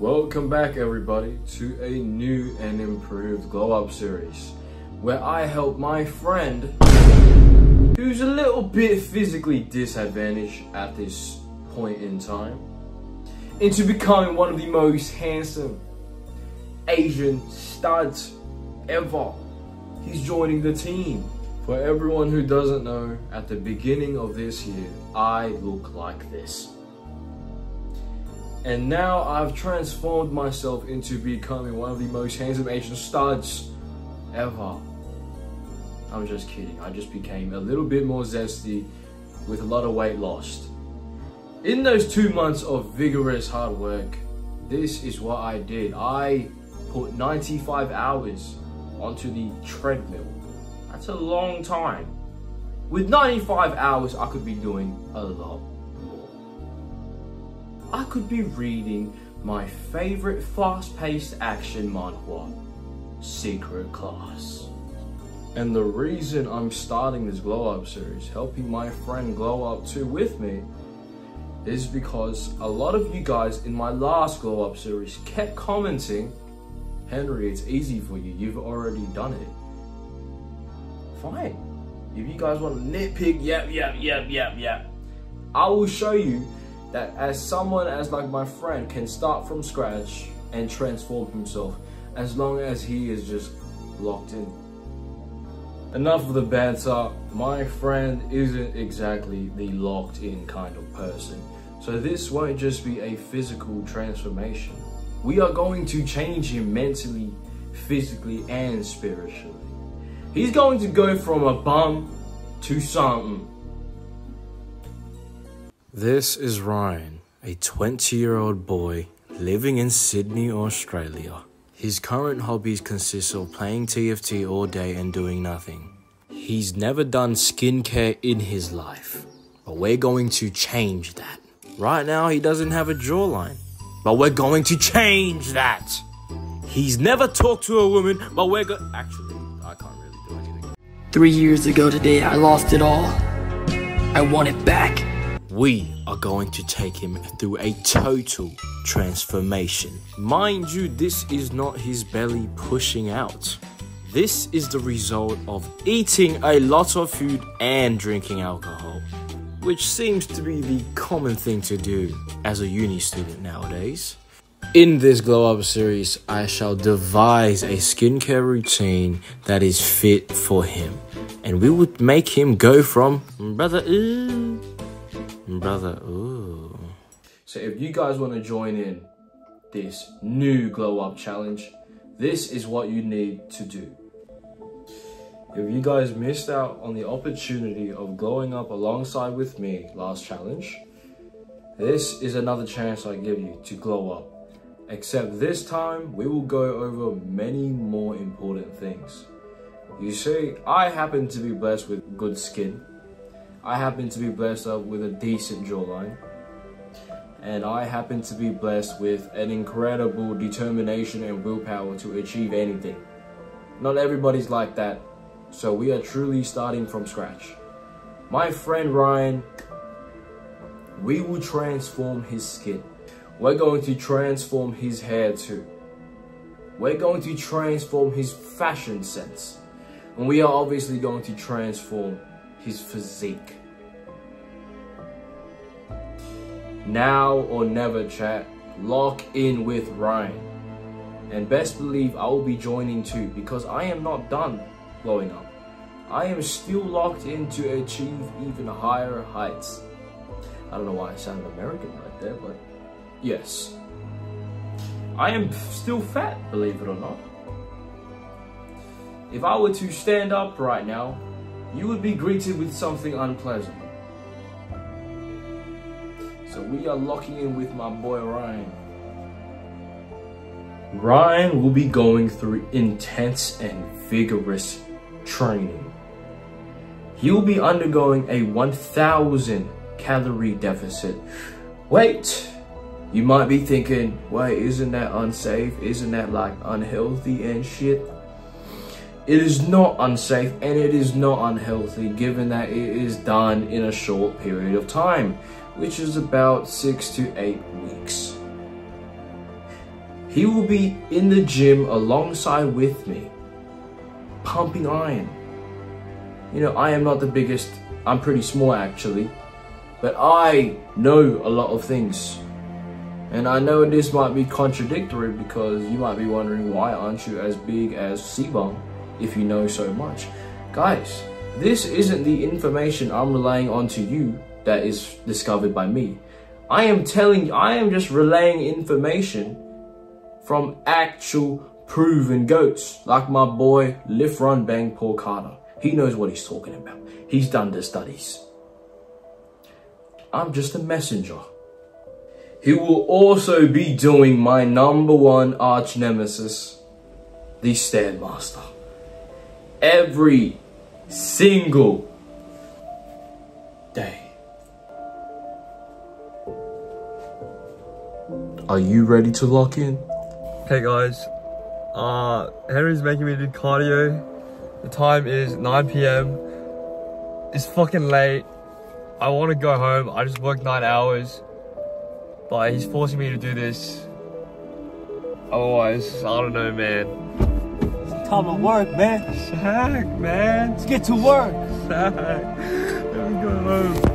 Welcome back everybody to a new and improved glow up series where I help my friend who's a little bit physically disadvantaged at this point in time into becoming one of the most handsome Asian studs ever. He's joining the team. For everyone who doesn't know, at the beginning of this year I look like this. And now I've transformed myself into becoming one of the most handsome Asian studs ever. I'm just kidding. I just became a little bit more zesty with a lot of weight lost. In those 2 months of vigorous hard work, this is what I did. I put 95 hours onto the treadmill. That's a long time. With 95 hours, I could be doing a lot. I could be reading my favorite fast-paced action manhwa, Secret Class. And the reason I'm starting this glow-up series, helping my friend glow up too with me, is because a lot of you guys in my last glow-up series kept commenting, Henry, it's easy for you, you've already done it. Fine. If you guys want to nitpick, yep, I will show you that as someone as like my friend can start from scratch and transform himself as long as he is just locked in. Enough of the banter, my friend isn't exactly the locked in kind of person. So this won't just be a physical transformation. We are going to change him mentally, physically and spiritually. He's going to go from a bum to something. This is Ryan, a 20-year-old boy living in Sydney, Australia. His current hobbies consist of playing TFT all day and doing nothing. He's never done skincare in his life, but we're going to change that. Right now, he doesn't have a jawline, but we're going to change that. He's never talked to a woman, but we're going... Actually, I can't really do anything. 3 years ago today, I lost it all. I want it back. We are going to take him through a total transformation. Mind you, this is not his belly pushing out. This is the result of eating a lot of food and drinking alcohol, which seems to be the common thing to do as a uni student nowadays. In this glow up series, I shall devise a skincare routine that is fit for him. And we would make him go from brother, ooh. So if you guys want to join in this new glow up challenge, this is what you need to do. If you guys missed out on the opportunity of glowing up alongside with me last challenge, this is another chance I give you to glow up. Except this time, we will go over many more important things. You see, I happen to be blessed with good skin. I happen to be blessed with a decent jawline, and I happen to be blessed with an incredible determination and willpower to achieve anything. Not everybody's like that, so we are truly starting from scratch. My friend Ryan, we will transform his skin. We're going to transform his hair too. We're going to transform his fashion sense. And we are obviously going to transform his physique. Now or never, chat. Lock in with Ryan. And best believe I will be joining too, because I am not done blowing up. I am still locked in to achieve even higher heights. I don't know why I sound American right there, but yes. I am still fat, believe it or not. If I were to stand up right now, you would be greeted with something unpleasant. So we are locking in with my boy Ryan. Ryan will be going through intense and vigorous training. He will be undergoing a 1,000 calorie deficit. Wait, you might be thinking, wait, isn't that unsafe? Isn't that like unhealthy and shit? It is not unsafe and it is not unhealthy, given that it is done in a short period of time, which is about 6 to 8 weeks. He will be in the gym alongside with me, pumping iron. You know, I am not the biggest, I'm pretty small actually, but I know a lot of things. And I know this might be contradictory because you might be wondering, why aren't you as big as Sebum if you know so much? Guys, this isn't the information I'm relaying onto you that is discovered by me. I am just relaying information from actual proven goats, like my boy Lift Run Bang Paul Carter. He knows what he's talking about. He's done the studies. I'm just a messenger. He will also be doing my number one arch nemesis, the Stairmaster. Every single day. Are you ready to lock in? Hey guys, Henry's making me do cardio. The time is 9 PM. It's fucking late. I want to go home. I just worked 9 hours. But he's forcing me to do this. Otherwise, I don't know, man. It's time to work, man. Sack, man. Let's get to work. Sack. Let me go home.